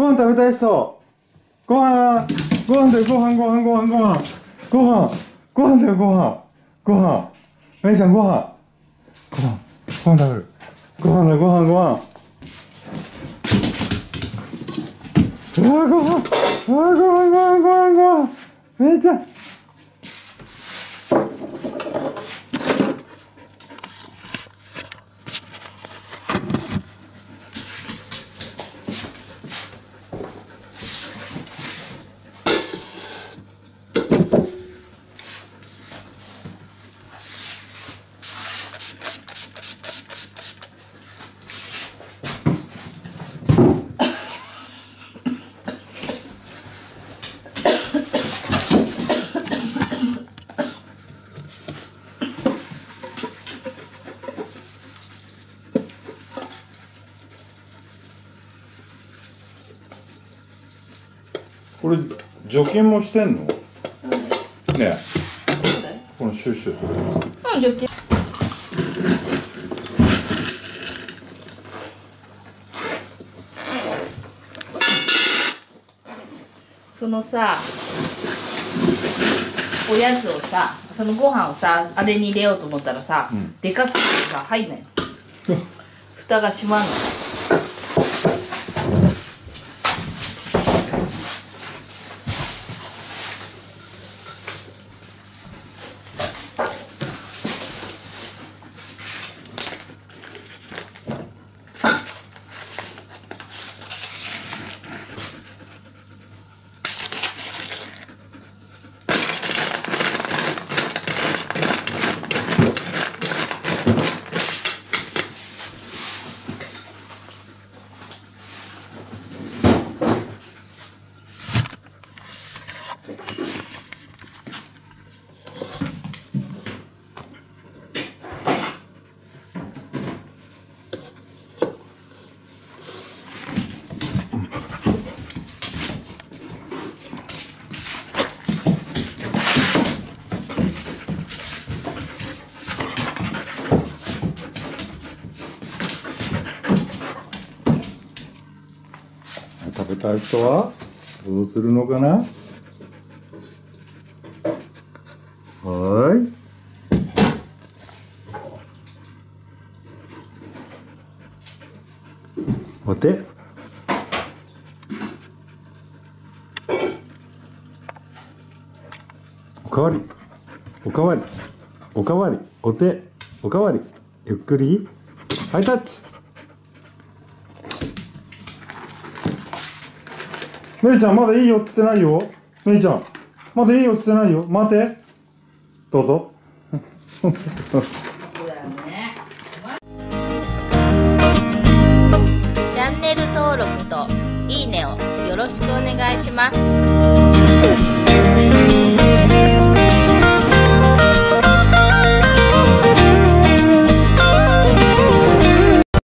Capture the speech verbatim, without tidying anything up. ご飯食べたい人。ご飯、ご飯だよ、ご飯、ご飯、ご飯、ご飯。ご飯、ご飯だよ、ご飯。ご飯。めいちゃん、ご飯。ご飯、ご飯食べる。ご飯だよ、ご飯、ご飯。うわ、ご飯、うわ、ご飯、ご飯、ご飯、ご飯。めいちゃん。これ除菌もしてんの？うん、ねえ、このシュッシュする。うん、除菌。そのさ、おやつをさ、そのご飯をさ、あれに入れようと思ったらさ、うん、でかすぎてさ、入んない。蓋が閉まんない。食べたい人はどうするのかな。はい。お手。おかわり。おかわり。おかわり。お手。おかわり。ゆっくり。ハイタッチ。めいちゃん、まだいいよって言ってないよ。めいちゃん、まだいいよって言ってないよ。待て。どうぞ。そうだよね。チャンネル登録といいねをよろしくお願いします。